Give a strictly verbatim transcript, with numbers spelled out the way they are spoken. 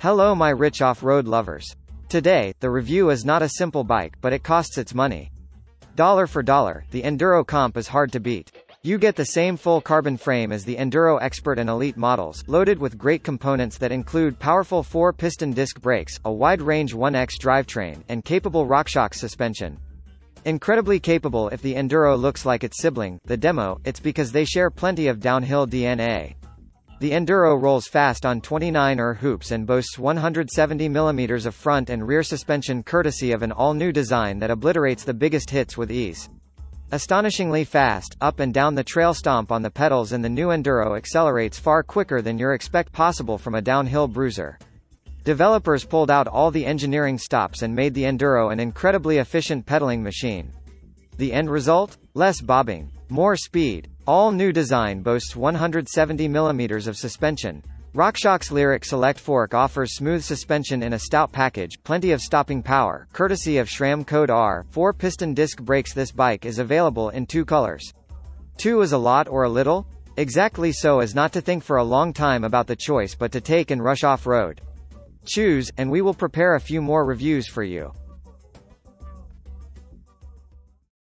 Hello my rich off-road lovers. Today, the review is not a simple bike, but it costs its money. Dollar for dollar, the Enduro Comp is hard to beat. You get the same full carbon frame as the Enduro Expert and Elite models, loaded with great components that include powerful four-piston disc brakes, a wide-range one X drivetrain, and capable RockShox suspension. Incredibly capable. If the Enduro looks like its sibling, the Demo, it's because they share plenty of downhill D N A. The Enduro rolls fast on twenty-nine R hoops and boasts one hundred seventy millimeters of front and rear suspension courtesy of an all-new design that obliterates the biggest hits with ease. Astonishingly fast, up and down the trail, stomp on the pedals and the new Enduro accelerates far quicker than you'd expect possible from a downhill bruiser. Developers pulled out all the engineering stops and made the Enduro an incredibly efficient pedaling machine. The end result? Less bobbing, more speed. All new design boasts one hundred seventy millimeters of suspension. RockShox Lyrik Select Fork offers smooth suspension in a stout package, plenty of stopping power, courtesy of SRAM Code R, four-piston disc brakes. This bike is available in two colors. Two is a lot or a little? Exactly so as not to think for a long time about the choice but to take and rush off-road. Choose, and we will prepare a few more reviews for you.